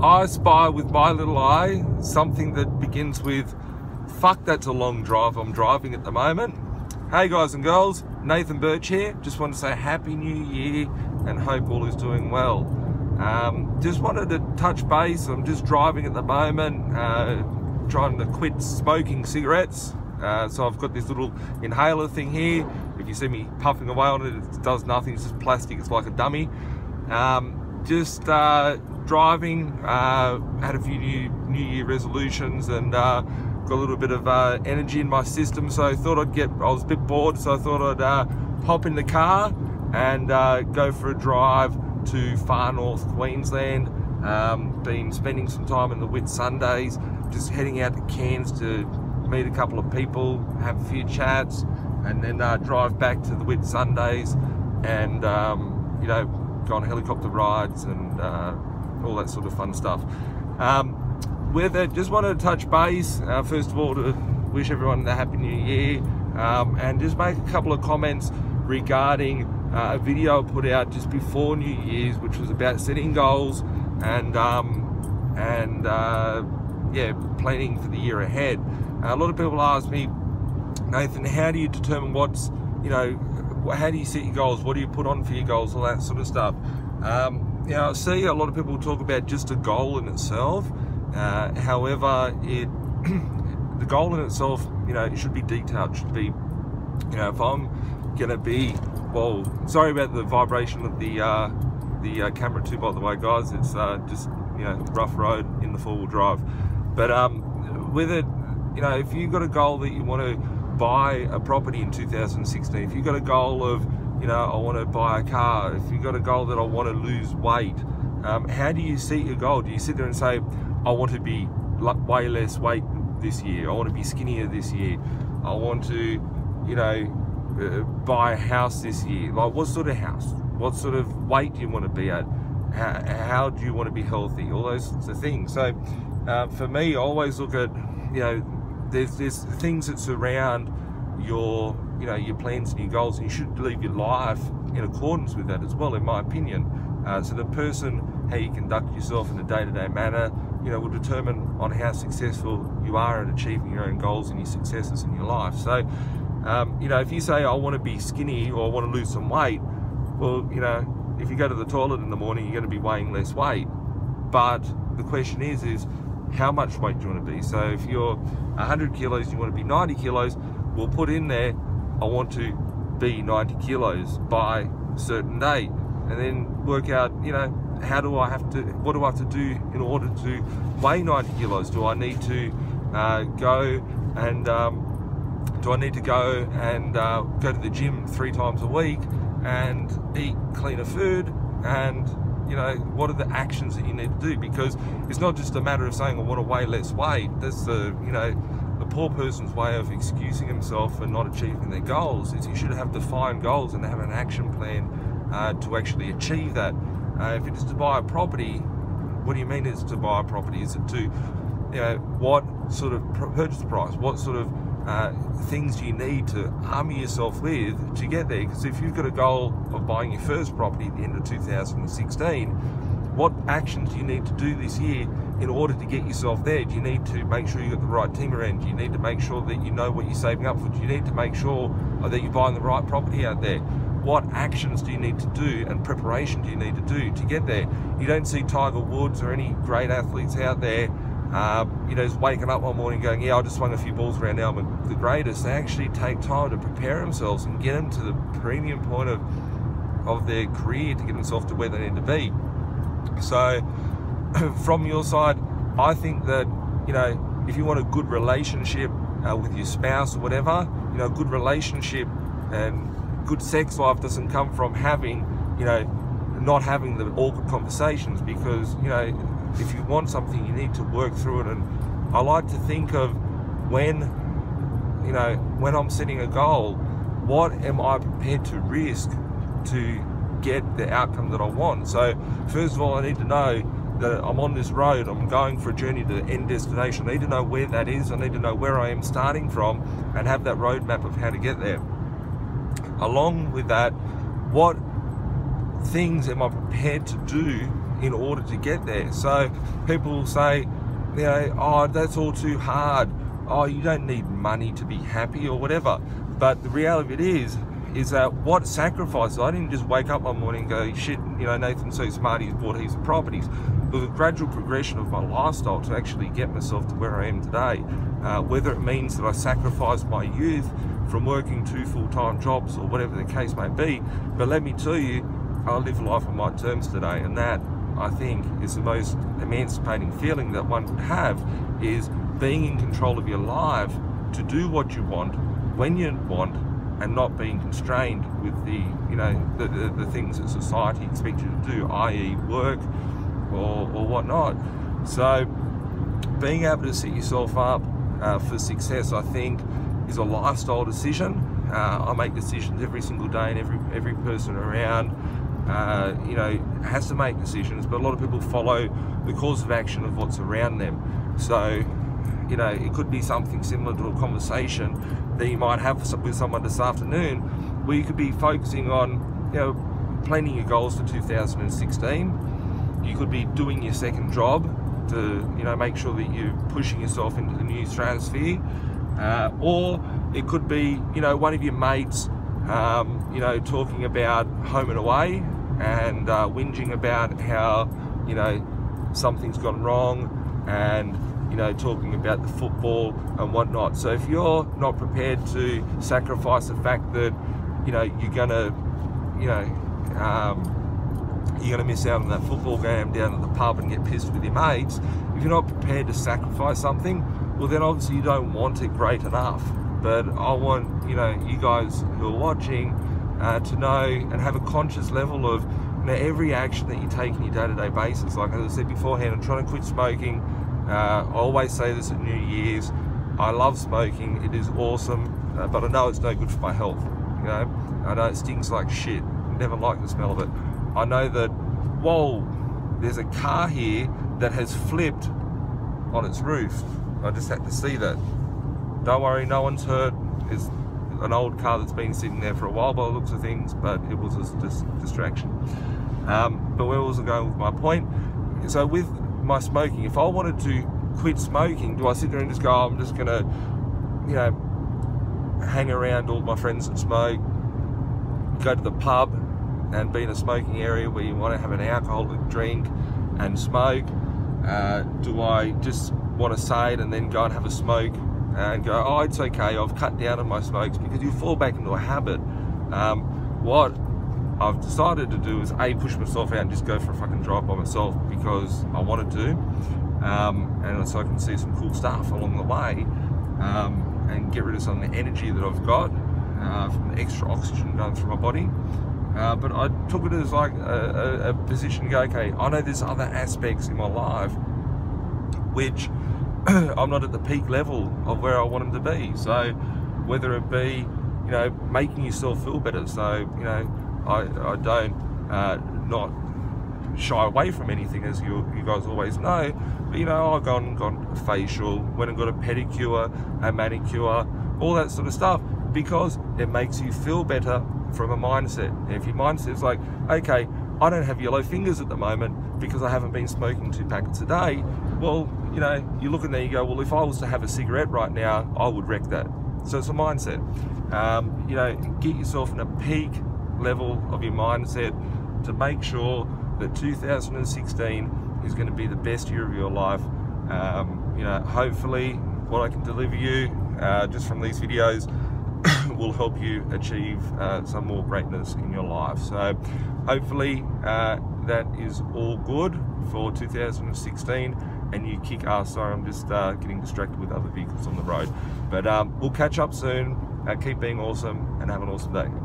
I spy with my little eye something that begins with, fuck, that's a long drive I'm driving at the moment. Hey guys and girls, Nathan Birch here. Just want to say Happy New Year and hope all is doing well. Just wanted to touch base. I'm just driving at the moment, trying to quit smoking cigarettes. So I've got this little inhaler thing here. If you see me puffing away on it, it does nothing. It's just plastic. It's like a dummy. Driving, had a few New Year resolutions, and got a little bit of energy in my system, so I thought I was a bit bored, so I thought I'd hop in the car and go for a drive to far north Queensland. Been spending some time in the wet Sundays, just heading out to Cairns to meet a couple of people, have a few chats, and then drive back to the wet Sundays, and you know, go on helicopter rides and all that sort of fun stuff. With it, just wanted to touch base, first of all, to wish everyone a Happy New Year, and just make a couple of comments regarding a video I put out just before New Year's, which was about setting goals and yeah, planning for the year ahead. A lot of people ask me, Nathan, how do you determine what's, you know, how do you set your goals? What do you put on for your goals? All that sort of stuff. You know, I see a lot of people talk about just a goal in itself. However, the goal in itself, you know, it should be detailed. It should be, you know, if I'm gonna be, well, sorry about the vibration of the camera too, by the way, guys. It's just, you know, rough road in the four-wheel drive. But with it, you know, if you've got a goal that you want to buy a property in 2016, if you've got a goal of, you know, I want to buy a car, if you've got a goal that I want to lose weight, how do you set your goal? Do you sit there and say, I want to be way less weight this year, I want to be skinnier this year, I want to, you know, buy a house this year? Like, what sort of house, what sort of weight do you want to be at, how do you want to be healthy, all those sorts of things. So for me, I always look at, you know, there's things that surround your, you know, your plans and your goals, and you should live your life in accordance with that as well, in my opinion. So the person, how you conduct yourself in a day-to-day manner, you know, will determine on how successful you are at achieving your own goals and your successes in your life. So, you know, if you say, I want to be skinny or I want to lose some weight, well, you know, if you go to the toilet in the morning, you're going to be weighing less weight. But the question is how much weight do you want to be? So if you're 100 kilos, you want to be 90 kilos, we'll put in there, I want to be 90 kilos by a certain date, and then work out, you know, what do I have to do in order to weigh 90 kilos? Do I need to go to the gym 3 times a week and eat cleaner food? And you know, what are the actions that you need to do? Because it's not just a matter of saying, I want to weigh less weight. That's the, you know, the poor person's way of excusing himself for not achieving their goals. Is you should have defined goals and have an action plan to actually achieve that. If it is to buy a property, what do you mean it's to buy a property? Is it to, you know, what sort of purchase price? What sort of things do you need to arm yourself with to get there? Because if you've got a goal of buying your first property at the end of 2016, what actions do you need to do this year in order to get yourself there? Do you need to make sure you've got the right team around? Do you need to make sure that you know what you're saving up for? Do you need to make sure that you're buying the right property out there? What actions do you need to do, and preparation do you need to do to get there? You don't see Tiger Woods or any great athletes out there you know, just waking up one morning going, yeah, I just swung a few balls around, now I'm the greatest. They actually take time to prepare themselves and get them to the premium point of their career to get themselves to where they need to be. So from your side, I think that, you know, if you want a good relationship with your spouse or whatever, you know, a good relationship and good sex life doesn't come from having, you know, not having the awkward conversations, because, you know, if you want something, you need to work through it. And I like to think of, when, you know, when I'm setting a goal, what am I prepared to risk to get the outcome that I want? So first of all, I need to know that I'm on this road, I'm going for a journey to the end destination. I need to know where that is, I need to know where I am starting from, and have that roadmap of how to get there. Along with that, what things am I prepared to do in order to get there. So people say, you know, oh, that's all too hard. Oh, you don't need money to be happy or whatever. But the reality of it is that what sacrifices? I didn't just wake up one morning and go, shit, you know, Nathan's so smart, he's bought heaps of properties. There was a gradual progression of my lifestyle to actually get myself to where I am today. Whether it means that I sacrificed my youth from working 2 full-time jobs or whatever the case may be, but let me tell you, I live life on my terms today, and that, I think, is the most emancipating feeling that one could have, is being in control of your life to do what you want, when you want, and not being constrained with the, you know, the things that society expects you to do, i.e. work or whatnot. So being able to set yourself up for success, I think, is a lifestyle decision. I make decisions every single day, and every person around, you know, has to make decisions, but a lot of people follow the course of action of what's around them. So, you know, it could be something similar to a conversation that you might have with someone this afternoon, where you could be focusing on, you know, planning your goals for 2016. You could be doing your second job to, you know, make sure that you're pushing yourself into the new stratosphere. Or it could be, you know, one of your mates, you know, talking about Home and Away and whinging about how, you know, something's gone wrong, and, you know, talking about the football and whatnot. So if you're not prepared to sacrifice the fact that, you know, you're gonna, you know, you're gonna miss out on that football game down at the pub and get pissed with your mates, if you're not prepared to sacrifice something, well, then obviously you don't want it great enough. But I want, you know, you guys who are watching to know and have a conscious level of, you know, every action that you take on your day-to-day basis. Like as I said beforehand, I'm trying to quit smoking. I always say this at New Year's. I love smoking. It is awesome, but I know it's no good for my health. You know, I know it stinks like shit. I never like the smell of it. I know that, whoa, there's a car here that has flipped on its roof. I just had to see that. Don't worry, no one's hurt. It's an old car that's been sitting there for a while by the looks of things, but it was a distraction. But where was I going with my point? So with my smoking, if I wanted to quit smoking, do I sit there and just go, oh, I'm just gonna, you know, hang around all my friends that smoke, go to the pub and be in a smoking area where you want to have an alcoholic drink and smoke? Do I just want to say it and then go and have a smoke and go, oh, it's okay, I've cut down on my smokes? Because you fall back into a habit. What I've decided to do is A, push myself out and just go for a fucking drive by myself because I wanted to, and so I can see some cool stuff along the way, and get rid of some of the energy that I've got from the extra oxygen going through my body. But I took it as like a position to go, okay, I know there's other aspects in my life which I'm not at the peak level of where I want them to be. So whether it be, you know, making yourself feel better, so, you know, I don't not shy away from anything, as you guys always know, but, you know, I've gone and got a facial, went and got a pedicure, a manicure, all that sort of stuff, because it makes you feel better from a mindset. And if your mindset is like, okay, I don't have yellow fingers at the moment because I haven't been smoking 2 packets a day, well, you know, you look in there, you go, well, if I was to have a cigarette right now, I would wreck that. So it's a mindset. You know, get yourself in a peak level of your mindset to make sure that 2016 is going to be the best year of your life. You know, hopefully what I can deliver you just from these videos will help you achieve some more greatness in your life. So hopefully that is all good for 2016 and you kick ass. Sorry, I'm just getting distracted with other vehicles on the road. But we'll catch up soon. Keep being awesome and have an awesome day.